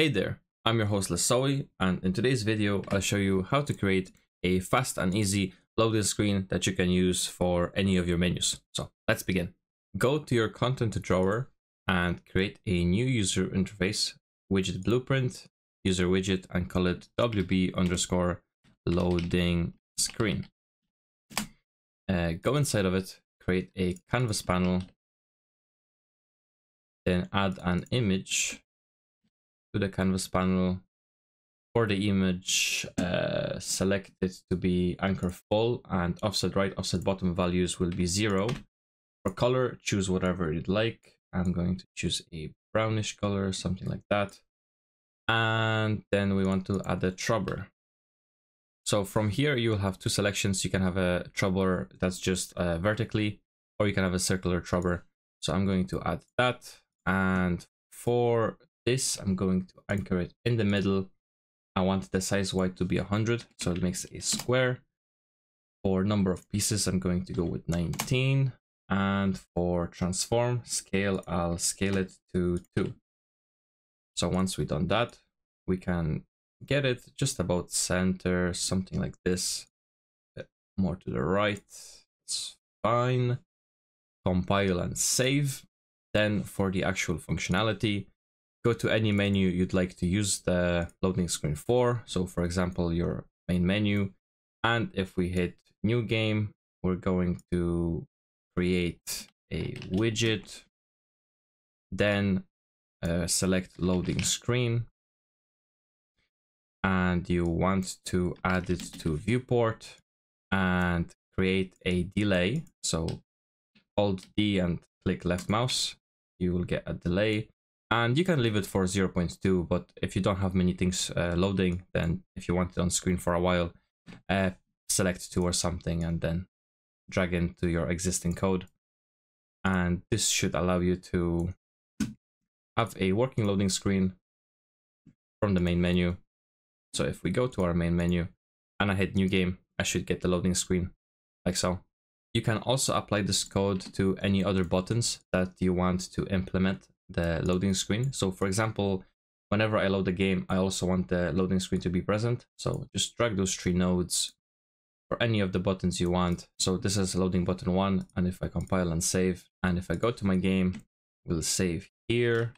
Hey there, I'm your host Lisów, and in today's video I'll show you how to create a fast and easy loading screen that you can use for any of your menus. So let's begin. Go to your content drawer and create a new user interface, widget blueprint, user widget, and call it WB_loading_screen. Go inside of it, create a canvas panel, then add an image to the canvas panel. For the image, select it to be anchor full, and offset right, offset bottom values will be 0. For color, choose whatever you'd like. I'm going to choose a brownish color, something like that. And then we want to add a trubber. So from here, you will have two selections. You can have a trubber that's just vertically, or you can have a circular trubber. So I'm going to add that. And for this, I'm going to anchor it in the middle. I want the size y to be 100, so it makes a square. For number of pieces, I'm going to go with 19, and for transform scale, I'll scale it to 2. So once we've done that, we can get it just about center, something like this, more to the right. It's fine. Compile and save. Then for the actual functionality, go to any menu you'd like to use the loading screen for. So for example, your main menu. And if we hit new game, we're going to create a widget. Then select loading screen. And you want to add it to viewport and create a delay. So Alt D and click left mouse. You will get a delay. And you can leave it for 0.2, but if you don't have many things loading, then if you want it on screen for a while, select 2 or something and then drag into your existing code. And this should allow you to have a working loading screen from the main menu. So if we go to our main menu and I hit new game, I should get the loading screen like so. You can also apply this code to any other buttons that you want to implement the loading screen. So for example, whenever I load the game, I also want the loading screen to be present. So just drag those 3 nodes for any of the buttons you want. So this is loading button 1. And if I compile and save, and if I go to my game, we'll save here,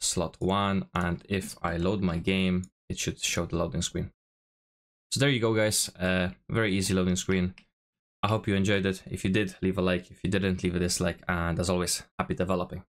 slot 1. And if I load my game, it should show the loading screen. So there you go, guys. Very easy loading screen. I hope you enjoyed it. If you did, leave a like. If you didn't, leave a dislike. And as always, happy developing.